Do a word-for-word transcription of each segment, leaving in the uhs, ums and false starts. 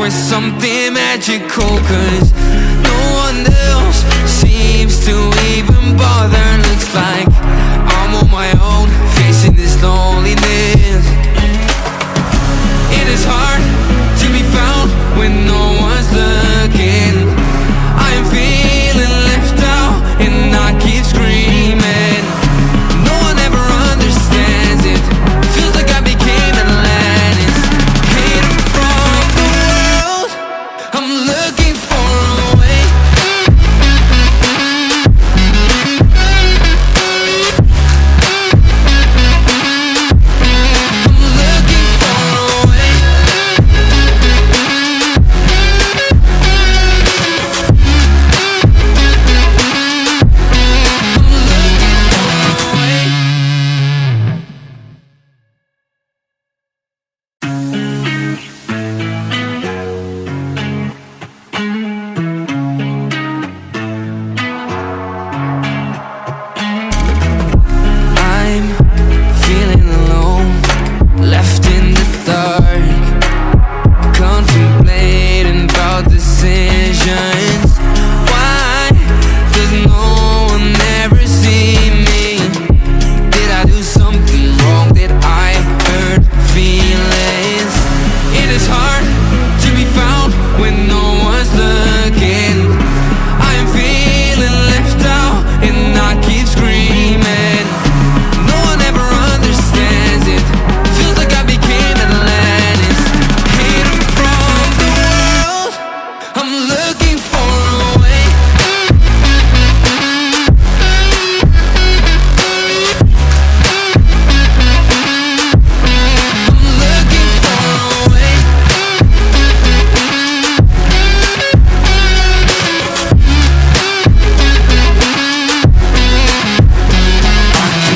for something magical, 'cause no one else seems to even bother. Looks like I'm on my own, facing this loneliness. It is hard to be found when no one's looking. I'm feeling left out and I keep screaming. No one ever understands it. Feels like I became Atlantis. Hater from the world, I'm looking for a way. I'm looking for a way. I'm looking for a way. I'm feeling alone, left in the dark, contemplating about decisions. Why does no one ever see me? Did I do something wrong? Did I hurt feelings? It is hard to be found when no one's looking. I'm feeling left out and I keep screaming. No one ever understands it. Feels like I became Atlantis. Hater from the world, I'm looking for a way. I'm looking for a way.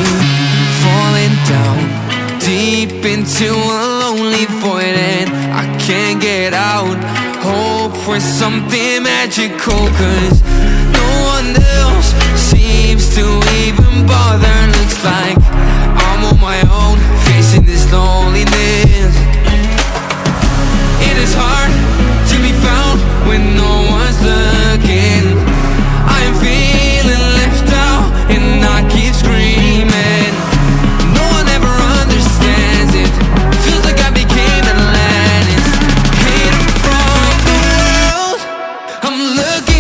I keep falling down, deep into a lonely void, and I can't get out. Hope for something magical, 'cause no one else seems to even bother. Looks like I'm on my own, facing this loneliness. It is hard to be found when no one's looking. I'm feeling left out and I keep screaming. No one ever understands it. Feels like I became Atlantis. Hater from the world, I'm looking